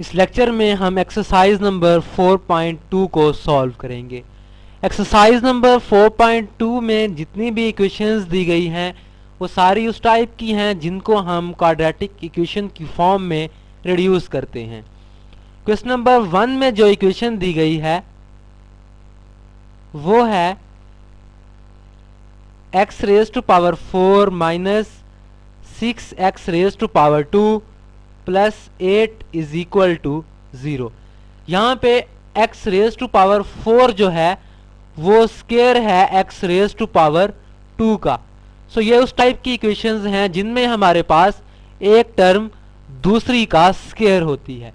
इस लेक्चर में हम एक्सरसाइज नंबर 4.2 को सॉल्व करेंगे। एक्सरसाइज नंबर 4.2 में जितनी भी इक्वेशंस दी गई हैं वो सारी उस टाइप की हैं जिनको हम क्वाड्रेटिक इक्वेशन की फॉर्म में रिड्यूस करते हैं। क्वेश्चन नंबर 1 में जो इक्वेशन दी गई है वो है x raise to power 4 minus 6x raise to power 2 plus 8 is equal to 0। यहाँ पे x रेज टू पावर 4 जो है वो स्केयर है x रेज टू पावर 2 का। सो ये उस टाइप की इक्वेशंस हैं जिनमें हमारे पास एक टर्म दूसरी का स्केयर होती है।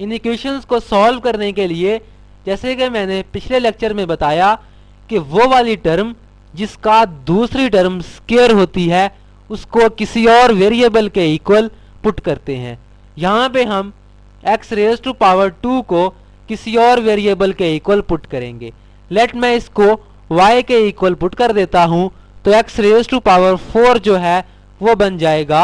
इन इक्वेशंस को सॉल्व करने के लिए, जैसे कि मैंने पिछले लेक्चर में बताया कि वो वाली टर्म जिसका दूसरी टर्म स्केयर होती है उसको किसी और वेरिएबल के इक्वल पुट करते हैं। यहाँ पे हम x रेज टू पावर 2 को किसी और वेरिएबल के इक्वल पुट करेंगे। लेट मैं इसको y के इक्वल पुट कर देता हूँ, तो x रेज टू पावर 4 जो है वो बन जाएगा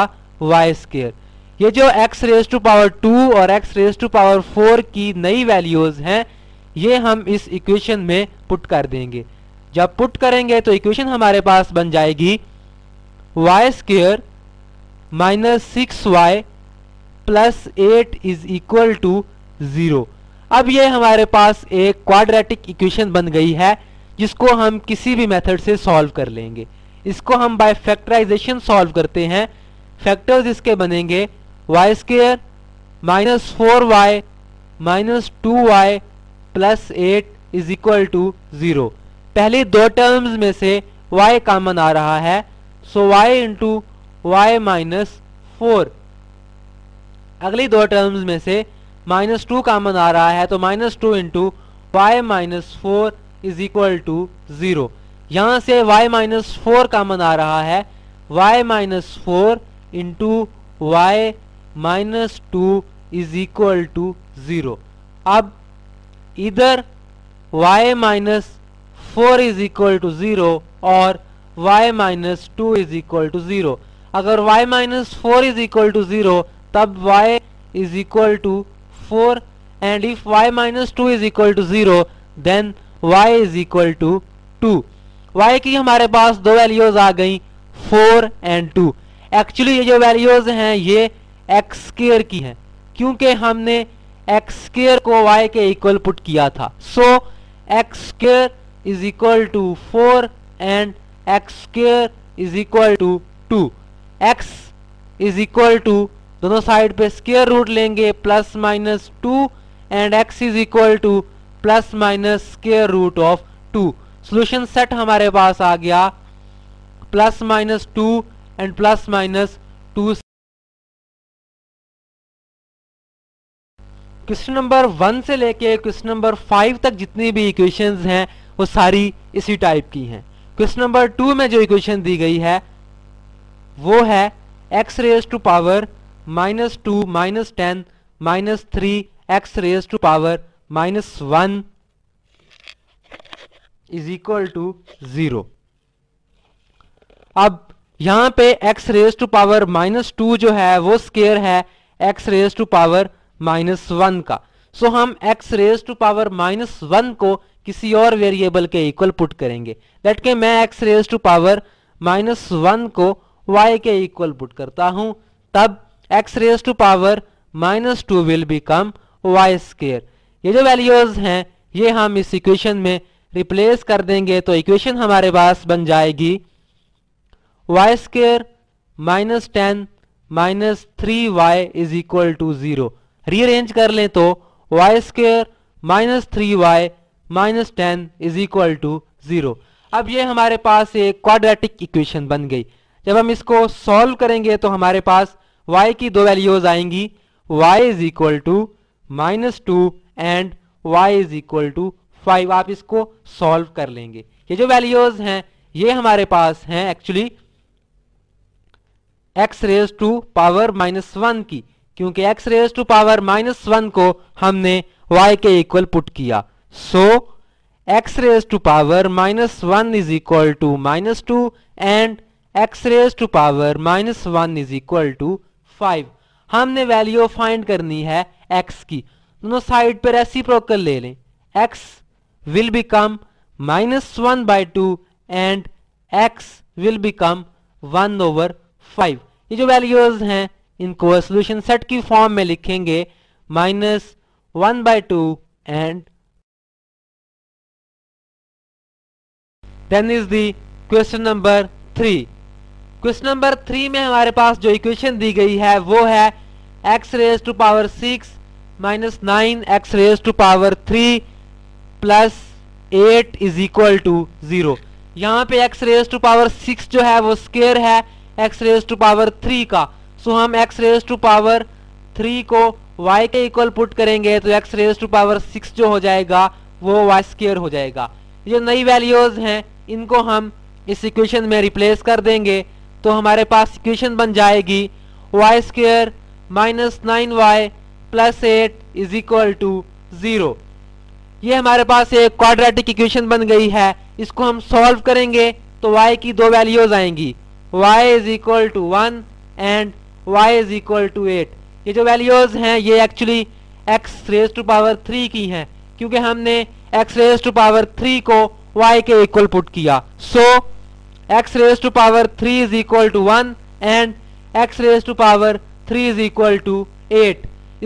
y स्केयर। ये जो x रेज टू पावर 2 और x रेज टू पावर 4 की नई वैल्यूज़ हैं ये हम इस इक्वेशन में पुट कर देंगे। जब पुट करेंगे तो इक्वेशन हमारे पास बन जाएगी y square minus 6y plus 8 is equal to 0। अब ये हमारे पास एक क्वाड्रेटिक इक्वेशन बन गई है जिसको हम किसी भी मेथड से सॉल्व कर लेंगे। इसको हम बाय फैक्टराइजेशन सॉल्व करते हैं। फैक्टर्स इसके बनेंगे y square minus 4y minus 2y plus 8 is equal to 0। पहली दो टर्म्स में से y कॉमन आ रहा है, so y into y minus 4। अगली दो टर्म्स में से माइनस 2 कॉमन आ रहा है, तो minus 2 into Y minus 4 is equal to 0। यहाँ से y माइनस 4 कॉमन आ रहा है, y minus 4 into Y minus 2 is equal to 0। अब इधर y minus 4 is equal to 0 और y minus 2 is equal to 0। अगर y minus 4 is equal to 0 तब y is equal to 4 and if y minus 2 is equal to 0 then y is equal to 2। y की हमारे पास दो values आ गई 4 and 2। Actually ये जो वैल्यूज हैं ये x स्क्वायर की हैं क्योंकि हमने x स्क्वायर को y के इक्वल पुट किया था। So x square is equal to 4 and x square is equal to 2। x is equal to दोनों साइड पे स्क्वायर रूट लेंगे plus minus 2 and x is equal to plus minus square root of 2। Solution set हमारे पास आ गया plus minus 2 and plus minus 2। Question number 1 से लेके question number 5 तक जितनी भी इक्वेशंस हैं वो सारी इसी टाइप की हैं। क्वेश्चन नंबर 2 में जो इक्वेशन दी गई है वो है x raise to power minus 2 minus 10 minus 3 x raise to power minus 1 is equal to 0। अब यहाँ पे x raise to power minus 2 जो है वो स्केयर है x raise to power minus 1 का। सो हम x raise to power minus 1 को किसी और वेरिएबल के इक्वल पुट करेंगे। लेट के मैं x raise to power minus 1 को वाई के इक्वल पुट करता हूँ, तब x raise to power minus 2 will become Y square. ये जो वैल्यूज हैं ये हम इस इक्वेशन में रिप्लेस कर देंगे, तो इक्वेशन हमारे पास बन जाएगी Y square minus 10 minus 3y is equal to 0। Rearrange कर लें तो Y square minus 3y minus 10 is equal to 0। अब ये हमारे पास एक क्वाड्रेटिक इक्वेशन बन गई। जब हम इसको सॉल्व करेंगे तो हमारे पास y की दो वैल्यूज आएंगी y is equal to minus 2 and y is equal to 5। आप इसको सॉल्व कर लेंगे। ये जो वैल्यूज हैं ये हमारे पास हैं actually x raise to power minus 1 की, क्योंकि x raise to power minus 1 को हमने y के इक्वल पुट किया। So x raise to power minus 1 is equal to minus 2 and x raise to power minus 1 is equal to 5। हमने value find करनी है x की। दोनों साइड पर रेसिप्रोकल ले लें, x will become -1/2 and x will become 1/5। ये जो वैल्यूज हैं इनको सोल्यूशन सेट की फॉर्म में लिखेंगे -1/2 and then is the question number 3। Question number 3 में हमारे पास जो इक्वेशन दी गई है वो है x⁴ -9 x⁴ +8 = 0। यहाँ पे x⁴ जो है वो स्केयर है x⁴ का। सो हम x⁴ को y के इक्वल पुट करेंगे तो x⁴ जो हो जाएगा वो y स्केयर हो जाएगा। ये नई वैल्यूज हैं इनको हम इस इक्वेशन में रिप्लेस कर देंगे तो हमारे पास इक्वेशन बन जाएगी y² - 9y + 8 = 0। ये हमारे पास एक क्वाड्रेटिक इक्वेशन बन गई है। इसको हम सॉल्व करेंगे तो y की दो वैल्यूज आएंगी, y = 1 एंड y = 8। ये जो वैल्यूज हैं ये एक्चुअली x⁴ की हैं क्योंकि हमने x⁴ को y के इक्वल पुट किया। So x⁴ = 1 and x⁴ = 8।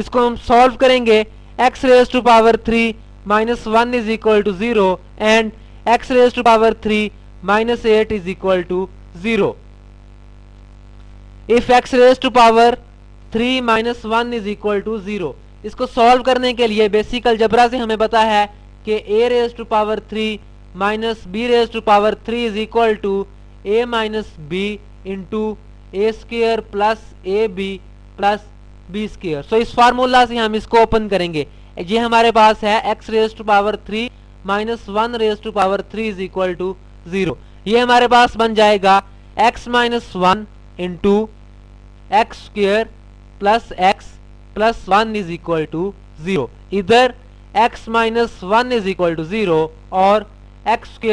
इसको हम सॉल्व करेंगे, x⁴ - 1 = 0 and x⁴ - 8 = 0। If x⁴ - 3 - 1 = 0, इसको सॉल्व करने के लिए बेसिक अलजेब्रा से हमें पता है कि a⁴ - b⁴ = a - b × a² + ab + b²। सो इस फार्मूला से हम इसको ओपन करेंगे। ये हमारे पास है x⁴ - 1 = 0। ये हमारे पास बन जाएगा x - 1 × x² + x + 1 = 0। इधर x - 1 = 0 और x² +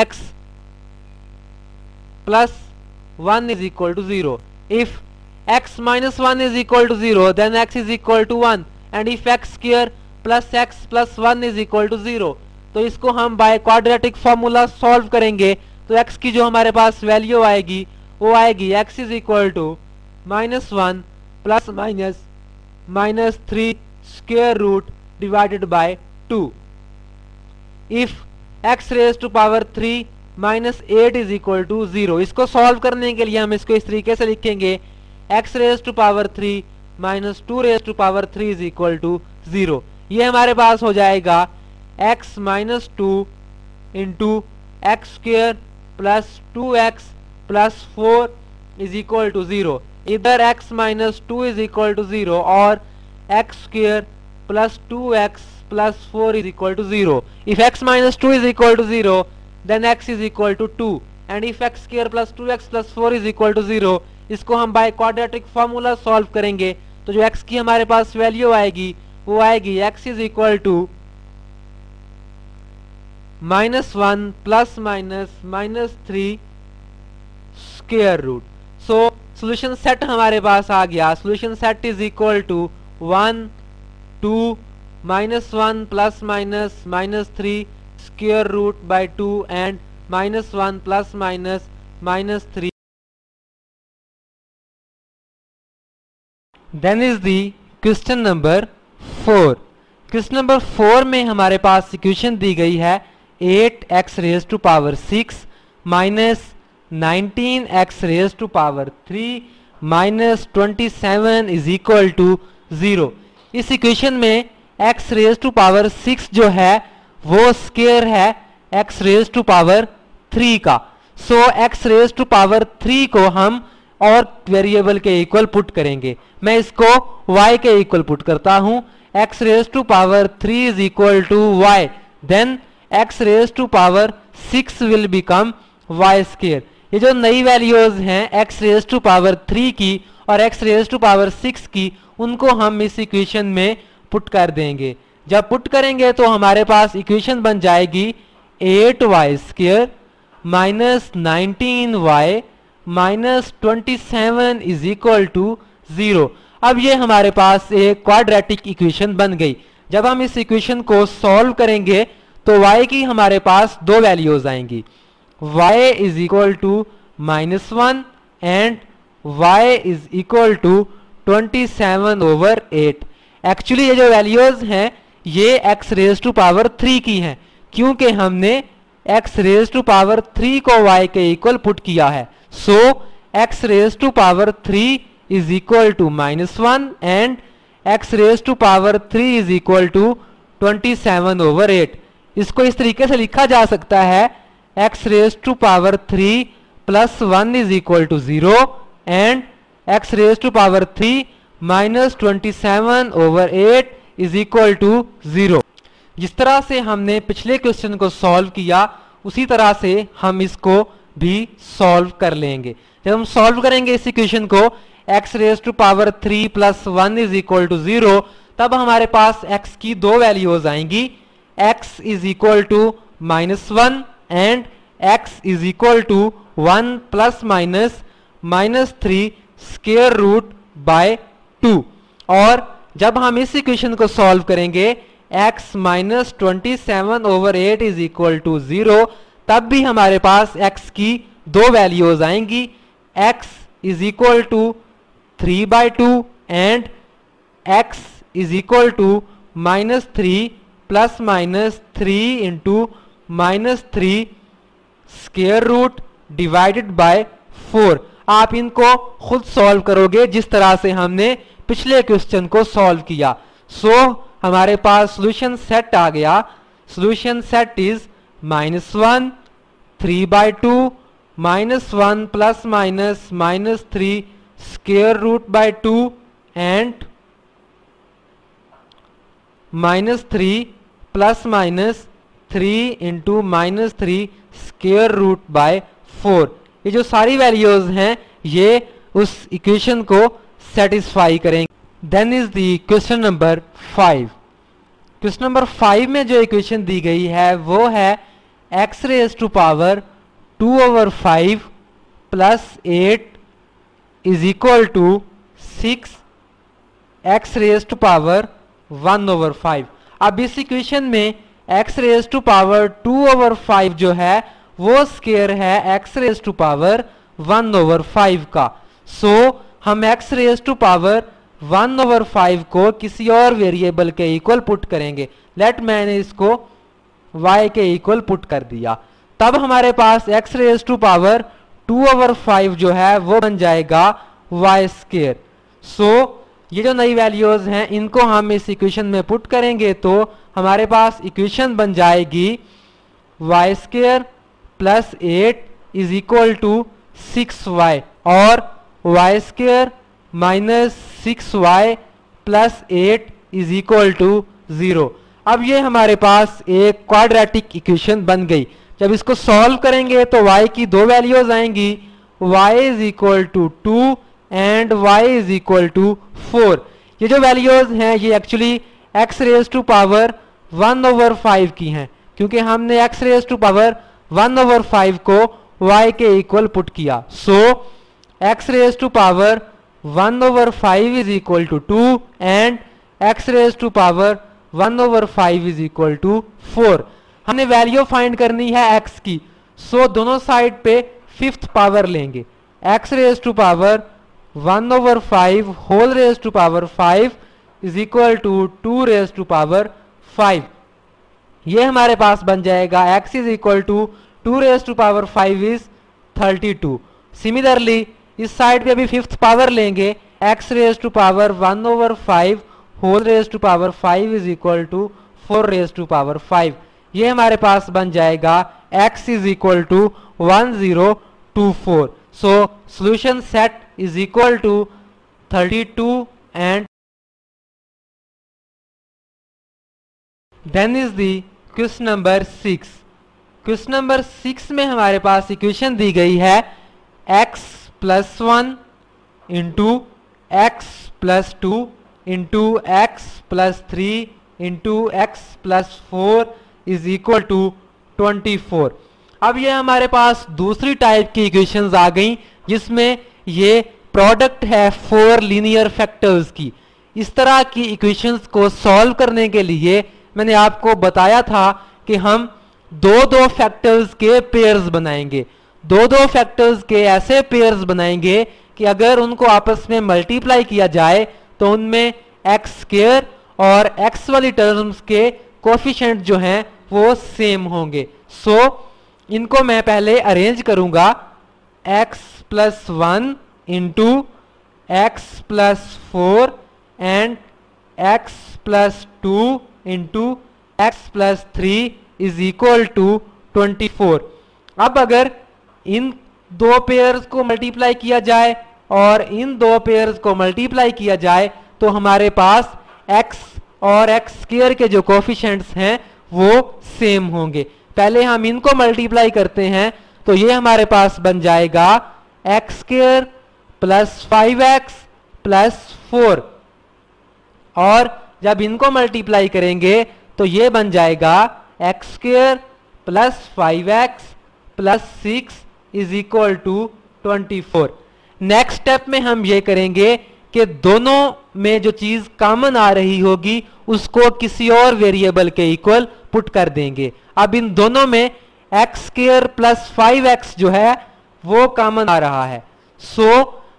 x + 1 = 0। If x - 1 = 0 then x = 1 and if x² + x + 1 = 0। तो इसको हम बाय क्वाड्रेटिक फार्मूला सॉल्व करेंगे तो x की जो हमारे पास वैल्यू आएगी वो आएगी x = -1 ± -3√2। इफ x⁴ - 8 = 0, इसको सॉल्व करने के लिए हम इसको इस तरीके से लिखेंगे, x⁴ - 3 - 2√3 = 0। ये हमारे पास हो जाएगा x - 2 × x² + 2x + 4 = 0। इधर x - 2 = 0 और x² + 2x + 4 = 0। If x - 2 = 0, then x = 2, and if x² + 2x + 4 = 0, इसको हम बाय क्वाड्रेटिक फार्मूला सॉल्व करेंगे तो जो x की हमारे पास वैल्यू आएगी वो आएगी x = -1 ± -3√2। सो सोल्यूशन सेट हमारे पास आ गया। Solution set = 1, 2 - 1 ± -3√2 and -1 ± -3। Then is the question number 4। Question number 4 में हमारे पास इक्वेशन दी गई है 8x⁶ - 19x⁴ - 27 = 0। इस इक्वेशन में x⁴ जो है वो स्केयर है x⁴ का। सो x⁴ को हम और वेरिएबल के इक्वल पुट करेंगे। मैं इसको y के इक्वल पुट करता हूं, x⁴ = y, then x⁴ will become y square. ये जो नई वैल्यूज हैं x⁴ की और x⁴ की उनको हम इस इक्वेशन में पुट कर देंगे। जब पुट करेंगे तो हमारे पास इक्वेशन बन जाएगी 8y² - 19y - 27 = 0। अब ये हमारे पास एक क्वाड्रेटिक इक्वेशन बन गई। जब हम इस इक्वेशन को सॉल्व करेंगे तो y की हमारे पास दो वैल्यूज आएंगी, y is equal to -1 and y is equal to 27/8। Actually ये जो वैल्यूज हैं ये x⁵ की हैं, क्योंकि हमने x⁵ को y के इक्वल पुट किया है। So x⁵ is equal to -1 and x⁵ is equal to 27/8। इसको इस तरीके से लिखा जा सकता है x⁵ plus 1 is equal to 0 and x⁵ minus 27/8 is equal to 0। जिस तरह से हमने पिछले क्वेश्चन को सॉल्व किया उसी तरह से हम इसको भी सॉल्व कर लेंगे। जब हम सॉल्व करेंगे इस इक्वेशन को x⁵ plus 1 is equal to 0, तब हमारे पास x की दो वैल्यूज आएंगी, x is equal to -1 and x is equal to 1 plus minus -3 square root by 2। और जब हम इस इक्वेशन को सॉल्व करेंगे x minus 27/8 is equal to 0, तब भी हमारे पास x की दो वैल्यूज आएंगी, x is equal to 3/2 and x is equal to -3 plus -3 into -3 square root divided by 4। आप इनको खुद सॉल्व करोगे जिस तरह से हमने पिछले क्वेश्चन को सॉल्व किया। सो हमारे पास सॉल्यूशन सेट आ गया। Solution set is -1 3/2 -1 plus minus -3 square root by 2 and -3 plus -3 into -3 square root by 4। ये जो सारी वैल्यूज हैं ये उस इक्वेशन को सेटिस्फाई करेंगे। Then is the question number 5। Question number 5 में जो इक्वेशन दी गई है वो है x⁵ plus 8 is equal to 6 x⁵ 1/5। अब इस इक्वेशन में x⁵ 2/5 जो है वो स्केयर है x⁵ 1/5 का। सो हम x⁵ 1/5 को किसी और वेरिएबल के इक्वल पुट करेंगे। लेट मैंने इसको y के इक्वल पुट कर दिया, तब हमारे पास x⁵ 2/5 जो है वो बन जाएगा y स्केयर। सो ये जो नई वैल्यूज हैं इनको हम इस इक्वेशन में पुट करेंगे तो हमारे पास इक्वेशन बन जाएगी y square plus 8 is equal to 6y और y square minus 6y plus 8 is equal to 0। अब ये हमारे पास एक क्वाड्रेटिक इक्वेशन बन गई। जब इसको सॉल्व करेंगे तो y की दो वैल्यूज आएंगी, y is equal to 2 and y is equal to 4। ये जो वैल्यूज हैं ये एक्चुअली x⁵ 1/5 की हैं, क्योंकि हमने x⁵ 1/5 को y के इक्वल पुट किया। So x⁵ 1/5 is equal to 2 and x⁵ 1/5 is equal to 4। हमने वैल्यू फाइंड करनी है x की, सो दोनों साइड पे 5th पावर लेंगे, x⁵ 1/5 whole ⁵5 is equal to 2⁵5। ये हमारे पास बन जाएगा x is equal to 2⁵5 is 32। Similarly इस साइड पे भी 5th पावर लेंगे, x⁵ 1/5 whole ⁵5 is equal to 4⁵5। ये हमारे पास बन जाएगा x is equal to 1024। So solution set is equal to 32 and then is the question number 6। Question number 6 में हमारे पास इक्वेशन दी गई है x plus 1 into x plus 2 into x plus 3 into x plus 4 is equal to 24। अब ये हमारे पास दूसरी टाइप की इक्वेशंस आ गई जिसमें ये प्रोडक्ट है 4 लीनियर फैक्टर्स की। इस तरह की इक्वेशंस को सॉल्व करने के लिए मैंने आपको बताया था कि हम दो दो फैक्टर्स के पेयर्स बनाएंगे, दो दो फैक्टर्स के ऐसे पेयर्स बनाएंगे कि अगर उनको आपस में मल्टीप्लाई किया जाए तो उनमें एक्स स्क्वायर और एक्स वाली टर्म्स के कोफिशिएंट जो हैं वो सेम होंगे। सो इनको मैं पहले अरेंज करूंगा, x plus 1 into x plus 4 and x plus 2 into x plus 3 is equal to 24। अब अगर इन दो पेयर्स को मल्टीप्लाई किया जाए और इन दो पेयर्स को मल्टीप्लाई किया जाए तो हमारे पास x और x स्क्वायर के जो कोफिशिएंट्स हैं वो सेम होंगे। पहले हम इनको मल्टीप्लाई करते हैं तो ये हमारे पास बन जाएगा x square plus 5x plus 4, और जब इनको मल्टीप्लाई करेंगे तो ये बन जाएगा x square plus 5x plus 6 is equal to 24। Next step में हम ये करेंगे कि दोनों में जो चीज कॉमन आ रही होगी उसको किसी और वेरिएबल के इक्वल पुट कर देंगे। अब इन दोनों में एक्स स्क्वायर प्लस 5x जो है वो कॉमन आ रहा है, सो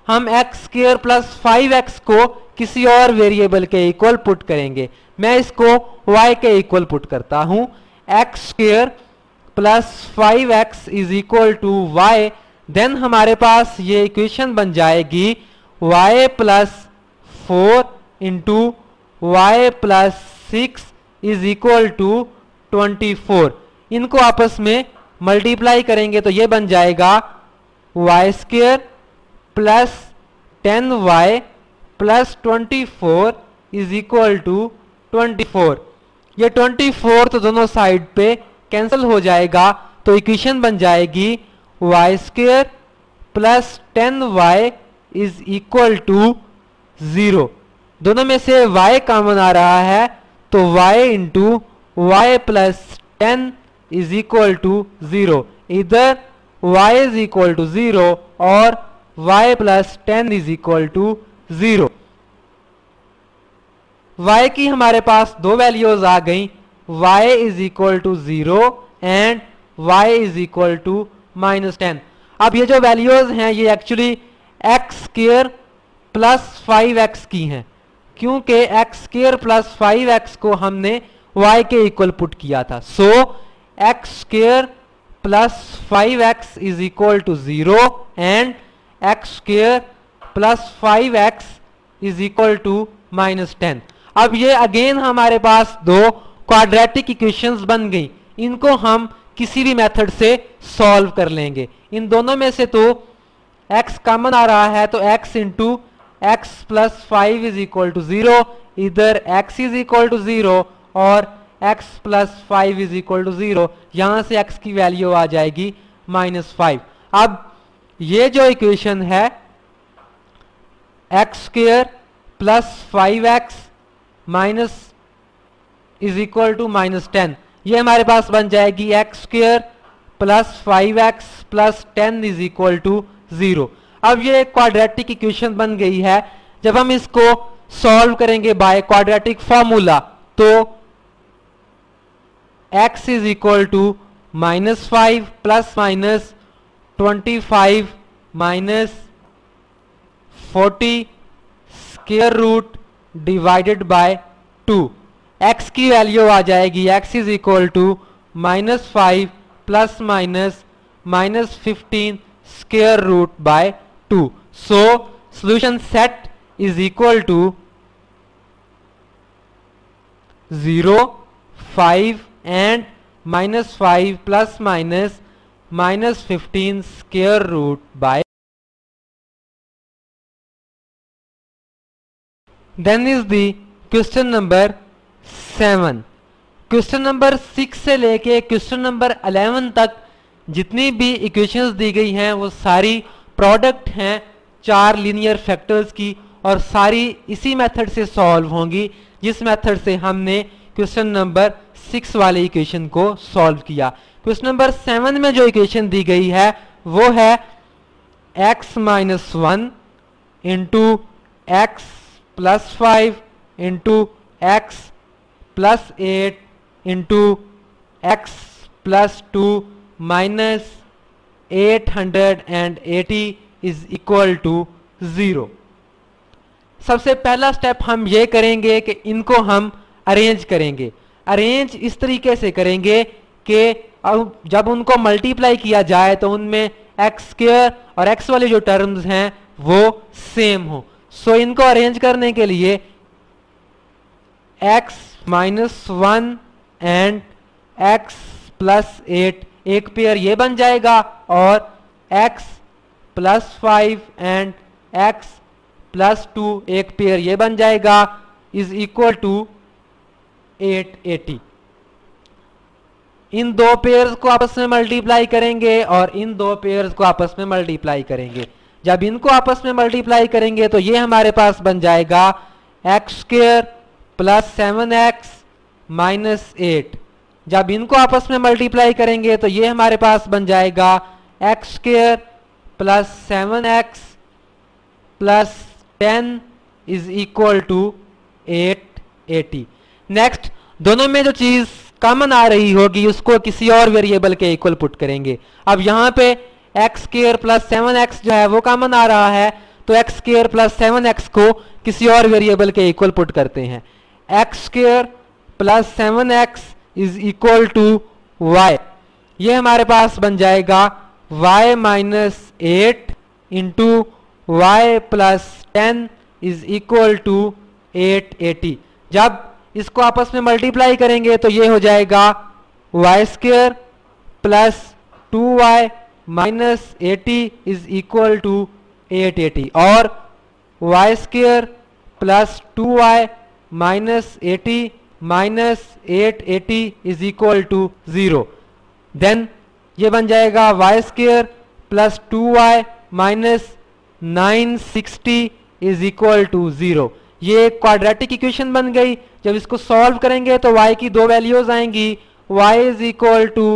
हम एक्स स्क्वायर प्लस 5x को किसी और वेरिएबल के इक्वल पुट करेंगे। मैं इसको y के इक्वल पुट करता हूं, x square plus 5x is equal to y. Then हमारे पास ये इक्वेशन बन जाएगी y plus 4 into y plus 6 is equal to 24। इनको आपस में मल्टीप्लाई करेंगे तो ये बन जाएगा y square plus 10y plus 24 is equal to 24। ये 24 तो दोनों साइड पे कैंसल हो जाएगा तो इक्वेशन बन जाएगी y square plus 10y is equal to 0। दोनों में से y कॉमन आ रहा है तो y into y plus 10 is equal to 0। इधर y इज इक्वल टू 0 और y plus 10 is equal to 0। y की हमारे पास दो वैल्यूज आ गई, y is equal to 0 and y is equal to minus 10। अब ये जो वैल्यूज हैं ये actually x square plus 5x की हैं, क्योंकि एक्स स्क्वायर प्लस 5x को हमने y के इक्वल पुट किया था। So x square plus 5x is equal to 0 and x square plus 5x is equal to minus 10। अब ये अगेन हमारे पास दो क्वाड्रेटिक इक्वेशंस बन गई, इनको हम किसी भी मेथड से सॉल्व कर लेंगे। इन दोनों में से तो x कॉमन आ रहा है तो x into x plus 5 is equal to 0, इधर x इज इक्वल टू 0 और x plus 5 is equal to 0। यहाँ से x की वैल्यू आ जाएगी माइनस 5। अब ये जो इक्वेशन है x square plus 5x minus is equal to minus 10, ये हमारे पास बन जाएगी x square plus 5x plus 10 is equal to 0। अब ये क्वाड्रेटिक इक्वेशन बन गई है। जब हम इसको सॉल्व करेंगे बाय क्वाड्रेटिक फॉर्मूला तो x is equal to minus 5 plus minus 25 minus 40 square root divided by 2। x की वैल्यू आ जाएगी x is equal to minus 5 plus minus minus 15 square root by 2। So solution set is equal to 0 5 and minus 5 plus minus minus 15 square root by. Then is the question number 7। Question number 6 से लेके question number 11 तक जितनी भी equations दी गई हैं वो सारी product हैं 4 लीनियर फैक्टर्स की, और सारी इसी मेथड से सॉल्व होंगी जिस मेथड से हमने क्वेश्चन नंबर 6 वाले इक्वेशन को सॉल्व किया। क्वेश्चन नंबर 7 में जो इक्वेशन दी गई है वो है x minus 1 into x plus 5 into x plus 8 into x plus 2 minus 880 is equal to 0। सबसे पहला स्टेप हम ये करेंगे कि इनको हम अरेंज करेंगे। अरेंज इस तरीके से करेंगे कि जब उनको मल्टीप्लाई किया जाए तो उनमें एक्स स्क्वायर और एक्स वाले जो टर्म्स हैं वो सेम हो। सो इनको अरेंज करने के लिए x minus 1 and x plus 8 एक पेयर ये बन जाएगा और x plus 5 and x plus 2 एक पेयर ये बन जाएगा इज इक्वल टू 880। इन दो पेयर्स को आपस में मल्टीप्लाई करेंगे और इन दो पेयर्स को आपस में मल्टीप्लाई करेंगे। जब इनको आपस में मल्टीप्लाई करेंगे तो ये हमारे पास बन जाएगा x square plus 7x minus 8। जब इनको आपस में मल्टीप्लाई करेंगे तो ये हमारे पास बन जाएगा x square plus 7x plus 10 is equal to 880। Next, दोनों में जो चीज़ कॉमन आ रही होगी उसको किसी और वेरिएबल के इक्वल पुट करेंगे। अब यहाँ पे एक्स स्क्वायर प्लस 7x जो है वो कॉमन आ रहा है, तो एक्स स्क्वायर प्लस 7x को किसी और वेरिएबल के इक्वल पुट करते हैं। X square plus 7x is equal to y. ये हमारे पास बन जाएगा y minus 8 into y plus 10 is equal to 880। जब इसको आपस में मल्टीप्लाई करेंगे तो ये हो जाएगा y square plus 2y minus 80 is equal to 880 और y square plus 2y minus 80 minus 880 is equal to 0। Then ये बन जाएगा y square plus 2y minus 960 is equal to 0। ये क्वाड्रेटिक इक्वेशन बन गई। जब इसको सॉल्व करेंगे तो y की दो वैल्यूज आएंगी, y is equal to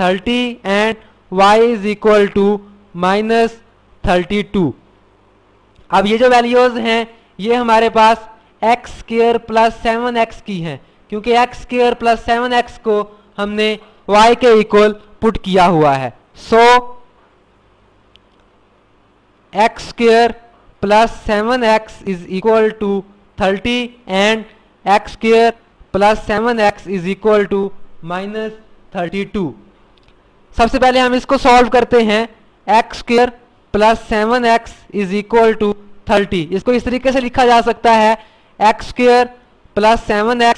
30 and y is equal to minus 32। अब ये जो वैल्यूज हैं ये हमारे पास एक्स स्क्वायर प्लस 7x की हैं, क्योंकि एक्स स्क्वायर प्लस 7x को हमने y के इक्वल पुट किया हुआ है। So x square plus 7x is equal to 30 and x square plus 7x is equal to minus 32। सबसे पहले हम इसको सॉल्व करते हैं। X square plus 7x is equal to 30, इसको इस तरीके से लिखा जा सकता है x square plus 7x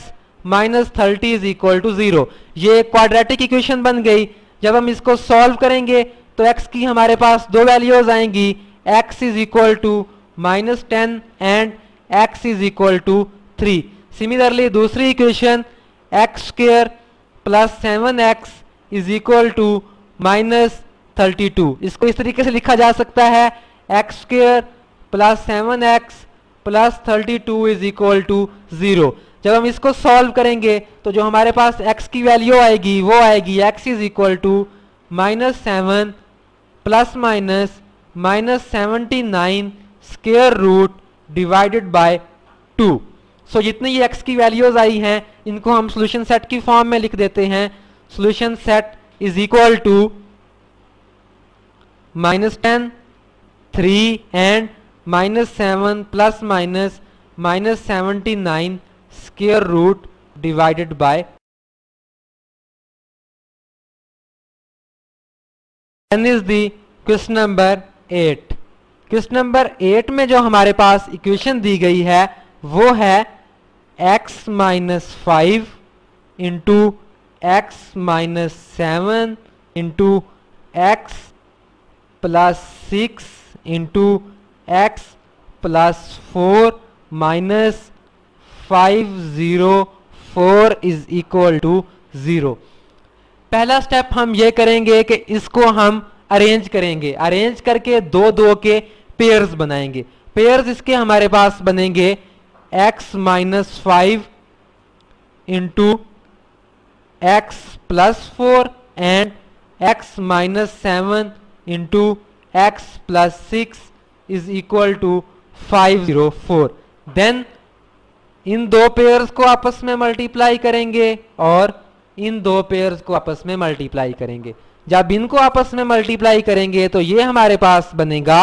minus 30 is equal to 0। ये क्वाड्रेटिक इक्वेशन बन गई। जब हम इसको सॉल्व करेंगे तो x की हमारे पास दो वैल्यूज आएंगी, x is equal to minus 10 and x is equal to 3। Similarly दूसरी equation x square plus 7x is equal to minus 32, इसको इस तरीके से लिखा जा सकता है x square plus 7x plus 32 is equal to 0। जब हम इसको सॉल्व करेंगे तो जो हमारे पास x की वैल्यू आएगी वो आएगी x is equal to minus 7 plus minus minus 79 square root divided by 2। So जितनी ये x की वैल्यूज आई हैं इनको हम सोल्यूशन सेट की फॉर्म में लिख देते हैं। Solution set is equal to minus 10 3 and minus 7 plus minus minus 79 square root divided by 10 is the question number 8। Question number 8 में जो हमारे पास इक्वेशन दी गई है वो है x minus 5 into x minus 7 into x plus 6 into x plus 4 minus 504 is equal to 0। पहला स्टेप हम ये करेंगे कि इसको हम अरेंज करेंगे। अरेंज करके दो दो के पेयर्स बनाएंगे। पेयर्स इसके हमारे पास बनेंगे x minus 5 into x plus 4 and x minus 7 into x plus 6 is equal to 504। Then इन दो पेयर्स को आपस में मल्टीप्लाई करेंगे और इन दो पेयर्स को आपस में मल्टीप्लाई करेंगे। जब इनको आपस में मल्टीप्लाई करेंगे तो ये हमारे पास बनेगा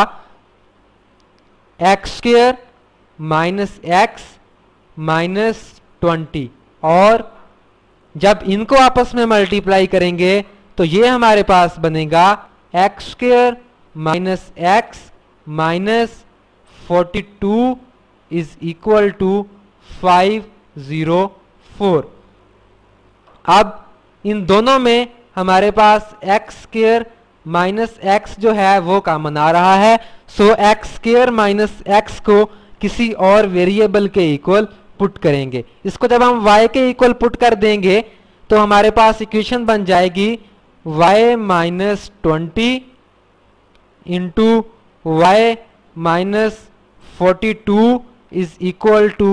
x square minus x minus 20, और जब इनको आपस में मल्टीप्लाई करेंगे तो ये हमारे पास बनेगा x square minus x minus 42 is equal to 504। अब इन दोनों में हमारे पास एक्स स्क्वायर माइनस एक्स जो है वो कॉमन आ रहा है, so x square minus x को किसी और वेरिएबल के इक्वल पुट करेंगे। इसको जब हम y के इक्वल पुट कर देंगे तो हमारे पास इक्वेशन बन जाएगी y minus 20 into Y minus 42 is equal to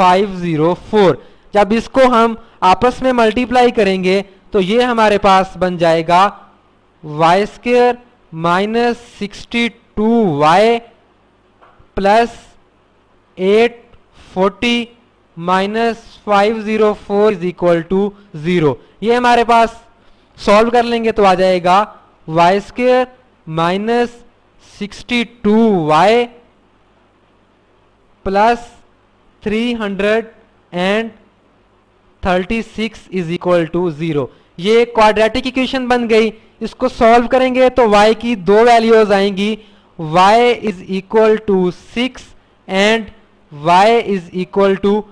504। जब इसको हम आपस में मल्टीप्लाई करेंगे तो ये हमारे पास बन जाएगा y square minus 62y plus 840 minus 504 is equal to 0। ये हमारे पास सॉल्व कर लेंगे तो आ जाएगा y square minus 62y plus 336 is equal to 0। ये क्वाड्रेटिक इक्वेशन बन गई। इसको सॉल्व करेंगे तो y की दो वैल्यूज आएंगी, y is equal to 6 and y is equal to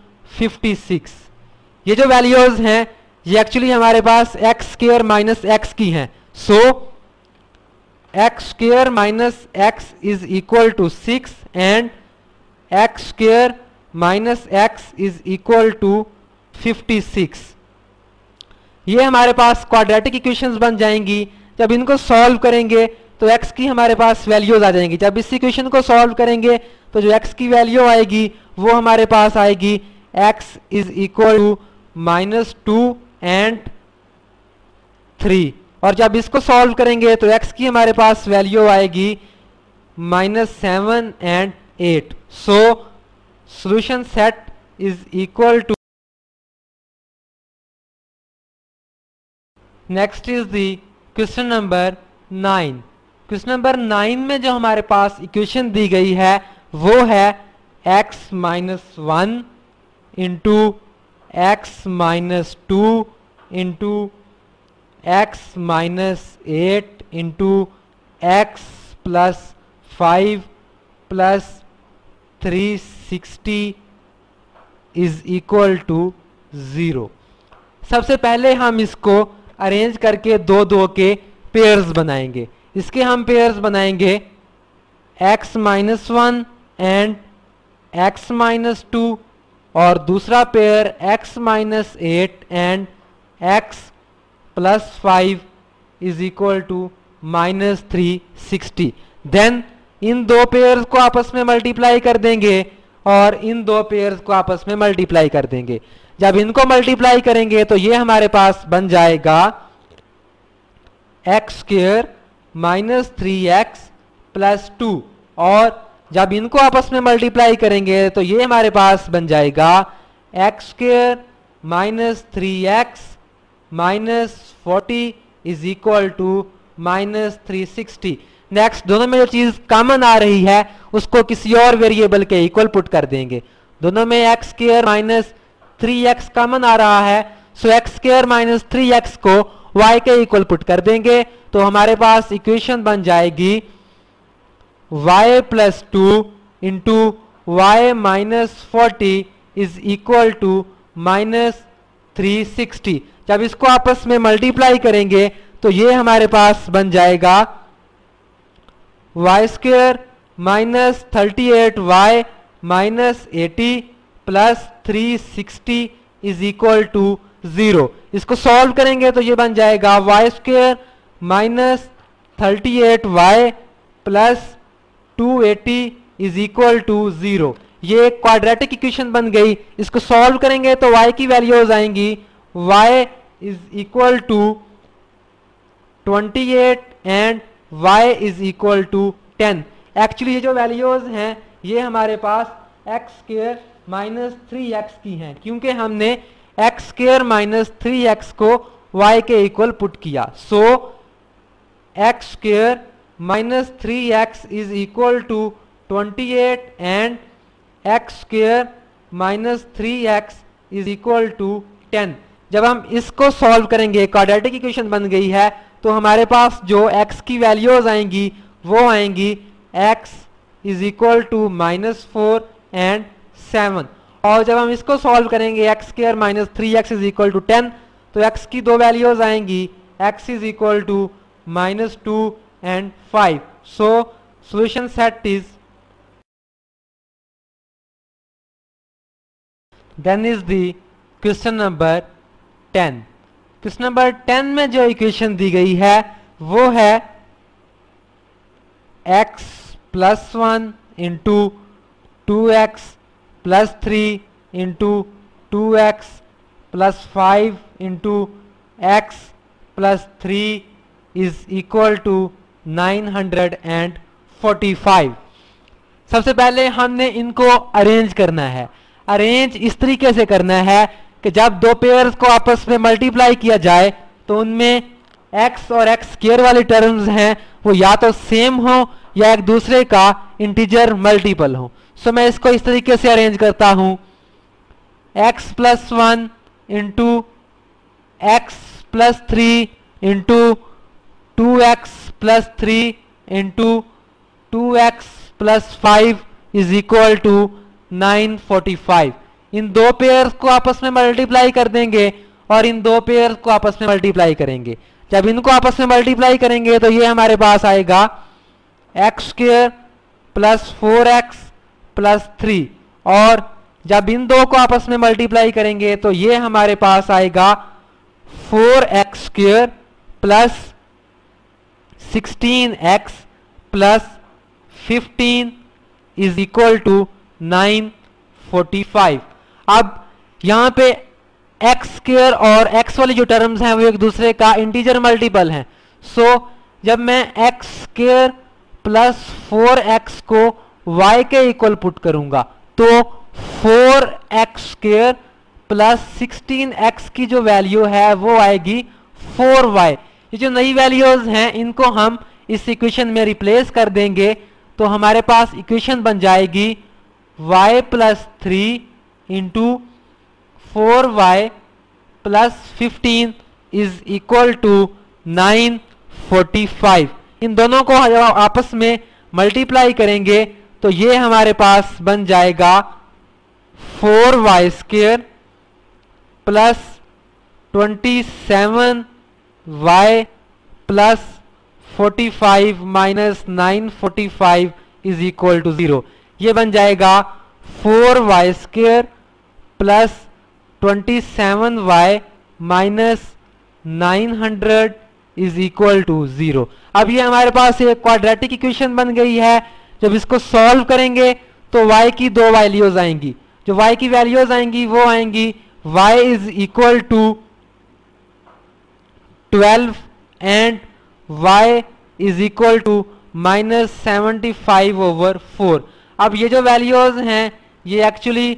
56। ये जो वैल्यूज हैं ये एक्चुअली हमारे पास एक्स स्क्वायर माइनस एक्स की हैं, so x square minus x is equal to 6 and x square minus x is equal to 56। ये हमारे पास क्वाड्रेटिक इक्वेशंस बन जाएंगी। जब इनको सॉल्व करेंगे तो x की हमारे पास वैल्यूज आ जाएंगी। जब इस इक्वेशन को सॉल्व करेंगे तो जो x की वैल्यू आएगी वो हमारे पास आएगी x is equal to minus 2 and 3, और जब इसको सॉल्व करेंगे तो x की हमारे पास वैल्यू आएगी minus 7 and 8। So solution set is equal to, next is the question number 9। Question number 9 में जो हमारे पास इक्वेशन दी गई है वो है x minus 1 into x minus 2 into x minus 8 into x plus 5 plus 360 is equal to 0। सबसे पहले हम इसको अरेंज करके दो दो के पेयर्स बनाएंगे। इसके हम पेयर्स बनाएंगे x minus 1 and x minus 2, और दूसरा pair x minus 8 and x plus 5 is equal to minus 360। Then इन दो पेयर्स को आपस में मल्टीप्लाई कर देंगे और इन दो पेयर्स को आपस में मल्टीप्लाई कर देंगे। जब इनको मल्टीप्लाई करेंगे तो ये हमारे पास बन जाएगा x square minus 3x plus 2, और जब इनको आपस में मल्टीप्लाई करेंगे तो ये हमारे पास बन जाएगा x square minus 3x minus 40 is equal to minus 360। Next, दोनों में जो चीज कॉमन आ रही है उसको किसी और वेरिएबल के इक्वल पुट कर देंगे। दोनों में x square minus 3x common आ रहा है, so x square minus 3x को y के इक्वल पुट कर देंगे तो हमारे पास इक्वेशन बन जाएगी y plus 2 into Y minus 40 is equal to minus 360। जब इसको आपस में मल्टीप्लाई करेंगे तो ये हमारे पास बन जाएगा y square minus 38y minus 80 plus 360 is equal to 0। इसको सॉल्व करेंगे तो ये बन जाएगा y square minus 38y plus 280 is equal to 0। ये क्वाड्रेटिक इक्वेशन बन गई। इसको सॉल्व करेंगे तो y की वैल्यूज आएंगी y is equal to 28 and y is equal to 10। Actually ये जो वैल्यूज हैं ये हमारे पास एक्स स्क्वायर माइनस 3x की हैं, क्योंकि हमने एक्स स्क्वायर माइनस 3x को y के इक्वल पुट किया। So x square minus 3x is equal to 28 and x square minus 3x is equal to 10। जब हम इसको सॉल्व करेंगे, क्वाड्रेटिक इक्वेशन बन गई है, तो हमारे पास जो x की वैल्यूज आएंगी वो आएंगी x is equal to minus 4 and 7। और जब हम इसको सॉल्व करेंगे x square minus 3x is equal to 10, तो x की दो वैल्यूज आएंगी, x is equal to minus 2 and 5। So solution set is then is the question number 10। Question number 10 में जो इक्वेशन दी गई है वो है x plus 1 into 2x plus 3 into 2x plus 5 into x plus 3 is equal to 945। सबसे पहले हमने इनको अरेंज करना है। अरेंज इस तरीके से करना है कि जब दो पेयर्स को आपस में मल्टीप्लाई किया जाए तो उनमें x और x स्क्वायर वाले टर्म्स हैं वो या तो सेम हो या एक दूसरे का इंटीजर मल्टीपल हो। सो मैं इसको इस तरीके से अरेंज करता हूं, x plus 1 into x plus 3 into 2x plus 3 into 2x plus 5 is equal to 945। इन दो पेयर्स को आपस में मल्टीप्लाई कर देंगे और इन दो पेयर्स को आपस में मल्टीप्लाई करेंगे। जब इनको आपस में मल्टीप्लाई करेंगे तो ये हमारे पास आएगा x square plus 4x plus 3, और जब इन दो को आपस में मल्टीप्लाई करेंगे तो ये हमारे पास आएगा 4x square plus 16x plus 15 is equal to 945। अब यहाँ पे x स्क्वायर और x वाली जो टर्म्स हैं वो एक दूसरे का इंटीजर मल्टीपल हैं। सो जब मैं x स्क्वायर प्लस 4x को y के इक्वल पुट करूंगा तो 4x स्क्वायर प्लस 16x की जो वैल्यू है वो आएगी 4y। ये जो नई वैल्यूज हैं इनको हम इस इक्वेशन में रिप्लेस कर देंगे तो हमारे पास इक्वेशन बन जाएगी y plus 3 into 4y plus 15 is equal to 945। इन दोनों को जब आपस में मल्टीप्लाई करेंगे तो ये हमारे पास बन जाएगा 4y square plus 27y plus 45 minus 945 is equal to 0। ये बन जाएगा 4y square plus 27y minus 900 is equal to 0। अब ये हमारे पास एक क्वाड्रेटिक इक्वेशन बन गई है। जब इसको सॉल्व करेंगे तो y की दो वैल्यूज आएंगी, जो y की वैल्यूज आएंगी वो आएंगी y is equal to 12 and y is equal to minus 75/4। अब ये जो वैल्यूज हैं ये actually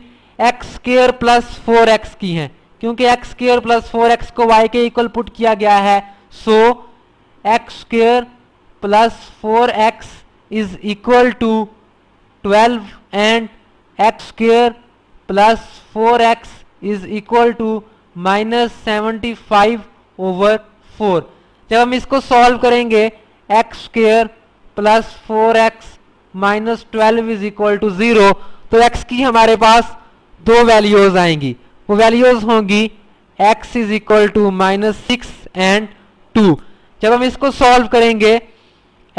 x square plus 4x की हैं, क्योंकि एक्स स्क्वायर प्लस 4x को y के इक्वल पुट किया गया है। So x square plus 4x is equal to 12 and x square plus 4x is equal to minus 75/4। जब हम इसको सॉल्व करेंगे x square plus 4x minus 12 is equal to 0, तो x की हमारे पास दो वैल्यूज आएंगी, वो वैल्यूज होंगी x is equal to minus 6 and 2। जब हम इसको सॉल्व करेंगे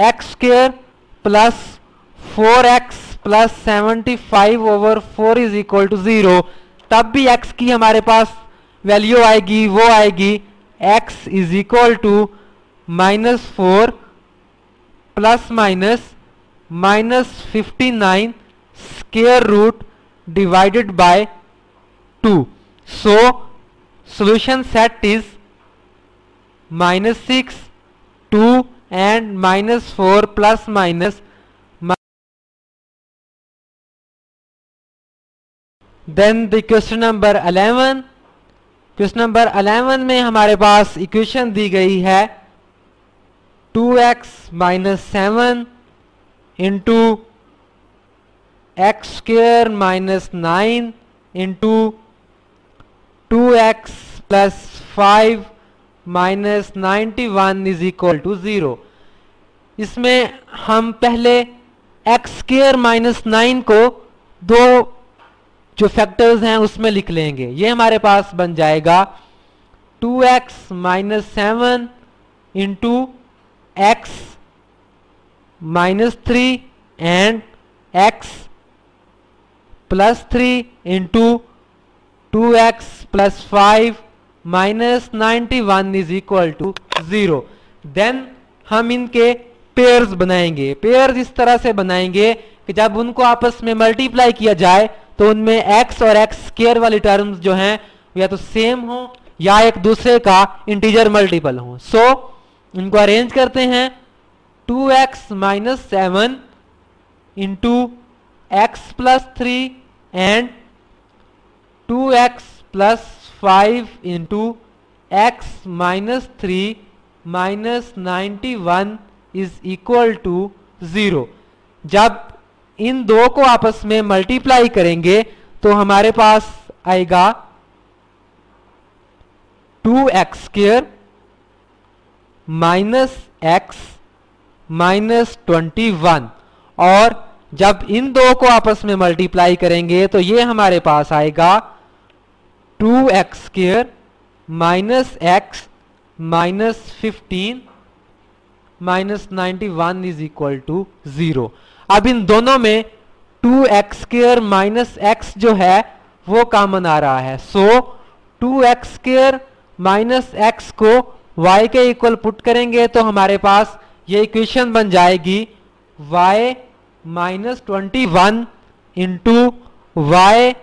x square plus 4x plus 75/4 is equal to 0, तब भी x की हमारे पास वैल्यू आएगी वो आएगी x is equal to minus 4 plus minus minus 59 square root divided by 2. So solution set is minus 6, 2 and minus 4 plus minus Then the question number 11. Question number 11 में हमारे पास इक्वेशन दी गई है 2x-7 into x2-9 into 2x+5-91 is equal to 0. इसमें हम पहले x2-9 को दो जो फैक्टर्स हैं उसमें लिख लेंगे. ये हमारे पास बन जाएगा 2x-7 into x-3 and x+3 into 2x+5-91 is equal to 0. Then हम इनके पेयर्स बनाएंगे. पेयर्स इस तरह से बनाएंगे कि जब उनको आपस में मल्टीप्लाई किया जाए तो उनमें x और x स्क्वायर वाली टर्म्स जो हैं या तो सेम हो या एक दूसरे का इंटीजर मल्टीपल हो. सो इनको अरेंज करते हैं 2x-7 into x+3 and 2x+5 into x-3-91 is equal to 0. जब इन दो को आपस में मल्टीप्लाई करेंगे तो हमारे पास आएगा 2x2 - x - 21 और जब इन दो को आपस में मल्टीप्लाई करेंगे तो ये हमारे पास आएगा 2x2 - x - 15 - 91 is equal to 0. अब इन दोनों में 2x2 - x जो है वो कॉमन आ रहा है. सो 2x2 - x को y के इक्वल पुट करेंगे तो हमारे पास ये इक्वेशन बन जाएगी y-21 into y-15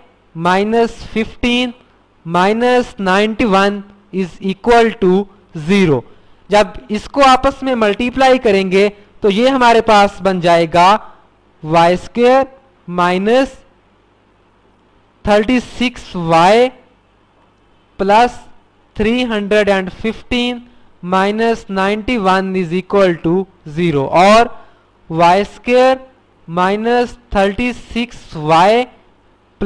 - 91 is equal to 0. जब इसको आपस में मल्टीप्लाई करेंगे तो ये हमारे पास बन जाएगा y² - 36y + 315 - 91 is equal to 0 और y² - 36y +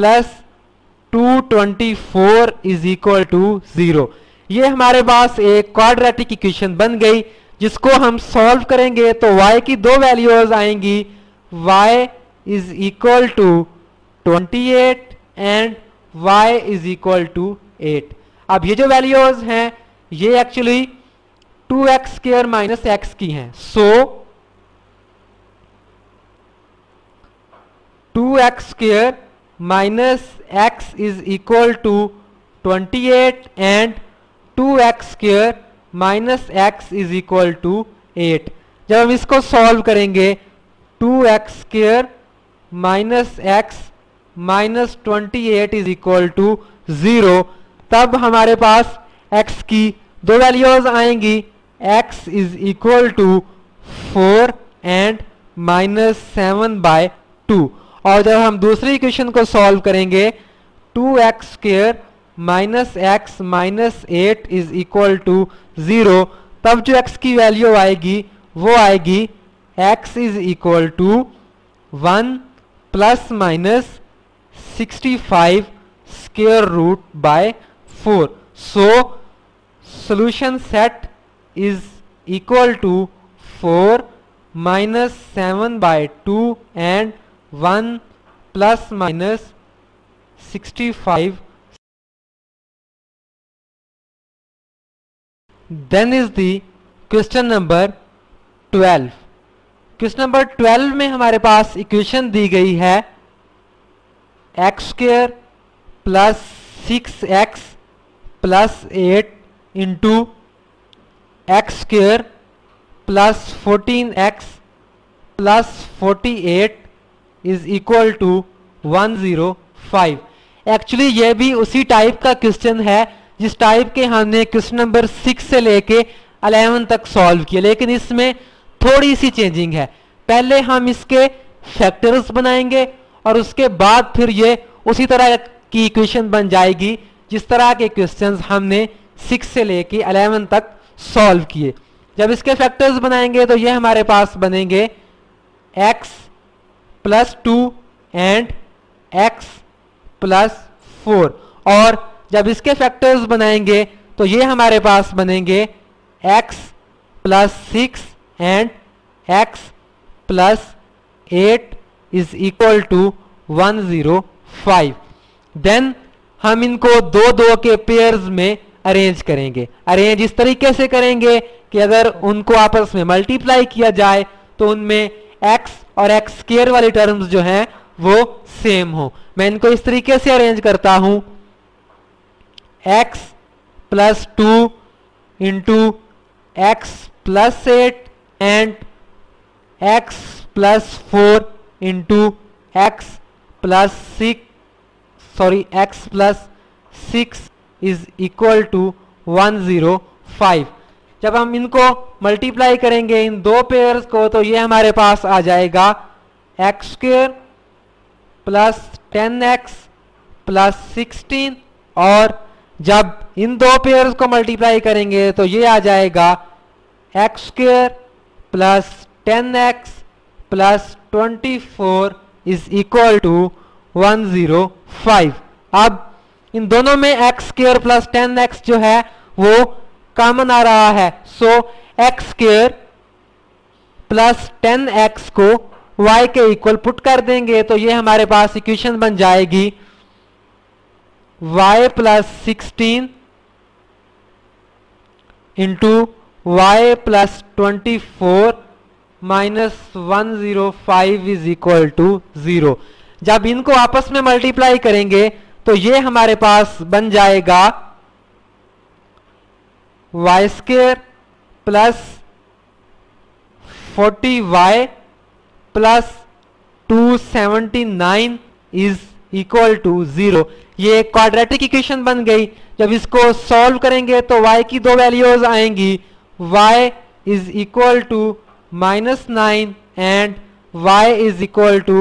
224 is equal to 0. ये हमारे पास एक क्वाड्रेटिक इक्वेशन बन गई जिसको हम सॉल्व करेंगे तो y की दो वैल्यूज आएंगी y is equal to 28 and y is equal to 8. अब ये जो वैल्यूज हैं ये एक्चुअली 2x2 - x की हैं. So 2x2 - x is equal to 28 and 2x2 - x is equal to 8. जब हम इसको सॉल्व करेंगे 2x2 - x - 28 is equal to 0. तब हमारे पास x की दो वैल्यूज आएंगी x is equal to 4 and -7/2 और जब हम दूसरी इक्वेशन को सॉल्व करेंगे 2x2 - x - 8 is equal to 0. तब जो x की वैल्यू आएगी वो आएगी x is equal to 1 ± 65√/4. So solution set is equal to 4 - 7/2 and 1 ± 65. Then is the question number 12. Question number 12 में हमारे पास equation दी गई है x² + 6x + 8 into x² + 14x + 48 is equal to 105. Actually ये भी उसी टाइप का क्वेश्चन है जिस टाइप के हमने क्वेश्चन नंबर 6 से लेके 11 तक सॉल्व किया, लेकिन इसमें थोड़ी सी चेंजिंग है. पहले हम इसके फैक्टर्स बनाएंगे और उसके बाद फिर ये उसी तरह की इक्वेशन बन जाएगी। जिस तरह के क्वेश्चंस हमने 6 से लेके 11 तक सॉल्व किए। जब इसके फैक्टर्स बनाएंगे तो ये हमारे पास बनेंगे x plus 2 and x plus 4, और जब इसके फैक्टर्स बनाएंगे तो ये हमारे पास बनेंगे x plus 6 and x plus 8 is equal to 105। Then हम इनको दो दो के पेयर्स में अरेंज करेंगे। अरेंज इस तरीके से करेंगे कि अगर उनको आपस में मल्टीप्लाई किया जाए तो उनमें x और x स्क्वायर वाली टर्म्स जो हैं वो सेम हो। मैं इनको इस तरीके से अरेंज करता हूं, x plus 2 into x plus 8 and x plus 4 into x plus 6 is equal to 105। जब हम इनको मल्टीप्लाई करेंगे इन दो पेयर्स को तो ये हमारे पास आ जाएगा x square plus 10x plus 16, और जब इन दो पेयर्स को मल्टीप्लाई करेंगे तो ये आ जाएगा x square plus 10x plus 24 is equal to 105। अब इन दोनों में एक्स स्क्वायर प्लस 10x जो है वो कॉमन आ रहा है, so x square plus 10x को y के इक्वल पुट कर देंगे तो ये हमारे पास इक्वेशन बन जाएगी y plus 16 into y plus 24 minus 105 is equal to 0। जब इनको आपस में मल्टीप्लाई करेंगे तो ये हमारे पास बन जाएगा y square plus 40y plus 279 is equal to 0। ये क्वाड्रेटिक इक्वेशन बन गई। जब इसको सॉल्व करेंगे तो y की दो वैल्यूज आएंगी, y is equal to -9 and y is equal to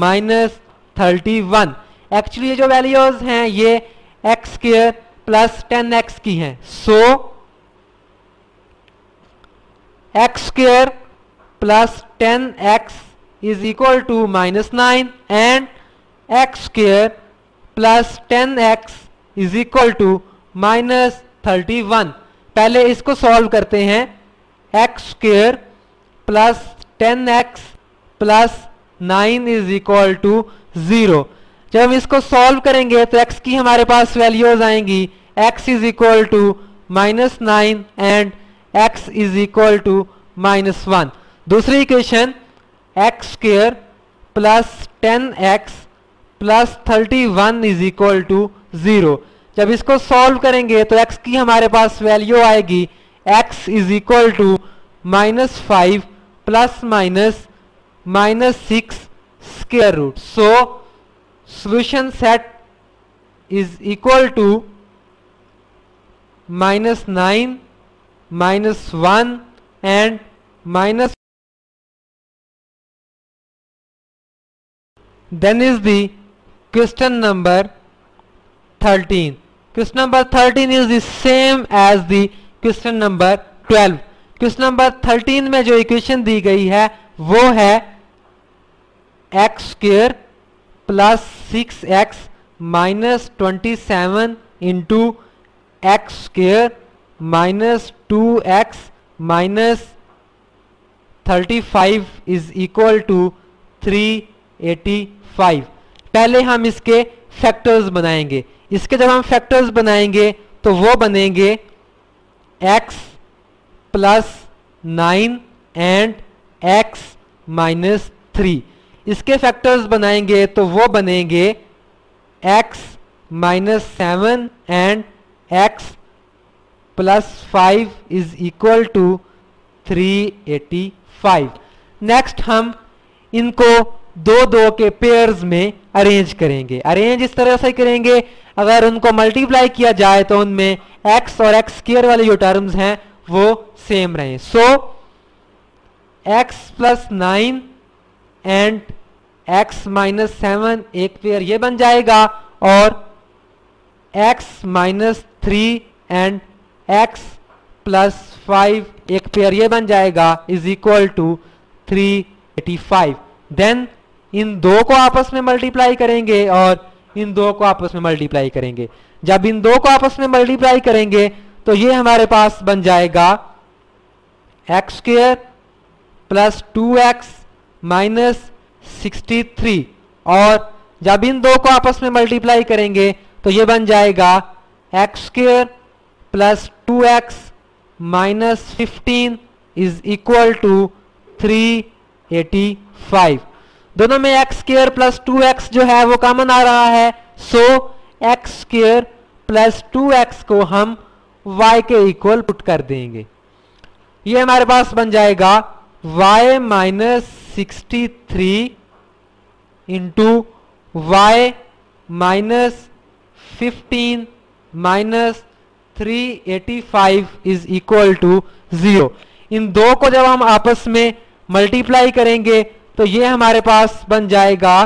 -31। Actually ये जो वैल्यूज हैं ये एक्स स्क्वायर प्लस 10x की हैं, so x square plus 10x is equal to -9 and x square plus 10x is equal to -31। पहले इसको solve करते हैं, x square plus 10x plus 9 is equal to 0। जब हम इसको सॉल्व करेंगे तो x की हमारे पास वैल्यूज आएंगी x is equal to -9 and x is equal to -1। दूसरी equation x square plus 10x plus 31 is equal to 0। जब इसको सॉल्व करेंगे तो x की हमारे पास वैल्यू आएगी x is equal to -5 plus -6 square root, so solution set is equal to -9 -1 and minus, then is the question number 13. Question number 13 is the same as the question number 12. Question number 13 में जो equation दी गई है वो है x square plus 6x minus 27 into x square minus 2x minus 35 is equal to 385। पहले हम इसके फैक्टर्स बनाएंगे। इसके जब हम फैक्टर्स बनाएंगे तो वो बनेंगे x plus 9 and x minus 3। इसके फैक्टर्स बनाएंगे तो वो बनेंगे x minus 7 and x plus 5 is equal to 385। Next हम इनको दो दो के पेयर्स में अरेंज करेंगे। अरेंज इस तरह से करेंगे, अगर उनको मल्टीप्लाई किया जाए तो उनमें x और x स्क्वायर वाले जो टर्म्स हैं वो सेम रहें, so x plus 9 and x minus 7 एक पेयर ये बन जाएगा और x minus 3 and x plus 5 एक पेयर ये बन जाएगा इज इक्वल टू 385। देन इन दो को आपस में मल्टीप्लाई करेंगे और इन दो को आपस में मल्टीप्लाई करेंगे। जब इन दो को आपस में मल्टीप्लाई करेंगे तो ये हमारे पास बन जाएगा x square plus 2x minus 63 और जब इन दो को आपस में मल्टीप्लाई करेंगे तो ये बन जाएगा x square plus 2x minus 15 is equal to 385। दोनों में एक्स स्क्वायर प्लस 2x जो है वो कॉमन आ रहा है, so x square plus 2x को हम y के इक्वल पुट कर देंगे। ये हमारे पास बन जाएगा y minus 63 into Y minus 15 minus 385 is equal to 0। इन दो को जब हम आपस में मल्टीप्लाई करेंगे तो ये हमारे पास बन जाएगा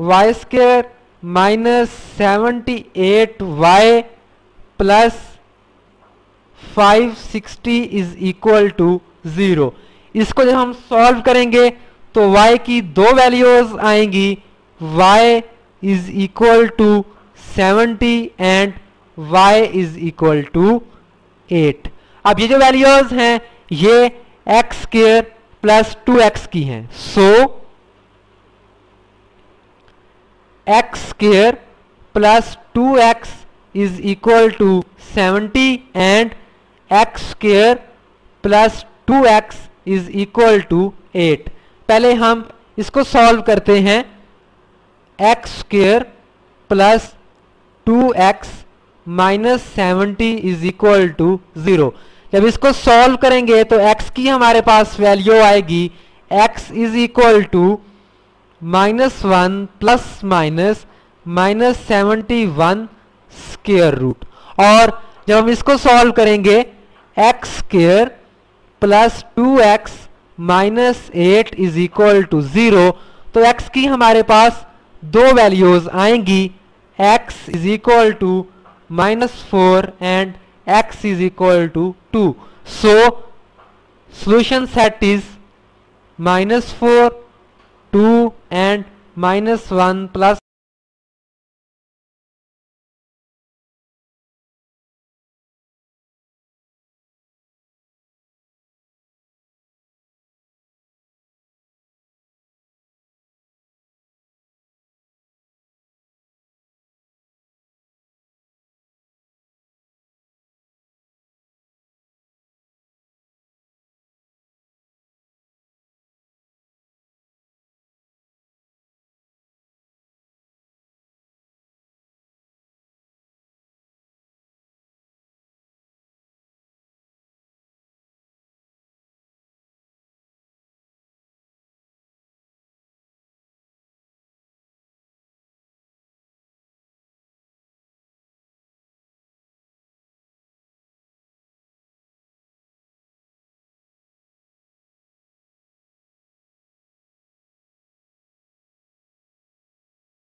y square minus 78y plus 560 is equal to 0। इसको जब हम सॉल्व करेंगे तो y की दो वैल्यूज आएंगी, y is equal to 70 and y is equal to 8। अब ये जो वैल्यूज हैं ये एक्स स्क्वायर प्लस 2x की हैं, so x square plus 2x is equal to 70 and x square plus 2x is equal to 8। पहले हम इसको सॉल्व करते हैं, x square plus 2x minus 70 is equal to 0। जब इसको सॉल्व करेंगे तो x की हमारे पास वैल्यू आएगी x is equal to minus 1 plus minus minus 71 square root और जब हम इसको सॉल्व करेंगे x square plus 2x minus 8 is equal to 0। तो x की हमारे पास दो वैल्यूज आएंगी, x is equal to minus 4 and x is equal to 2। So solution set is minus 4, 2 and minus 1 plus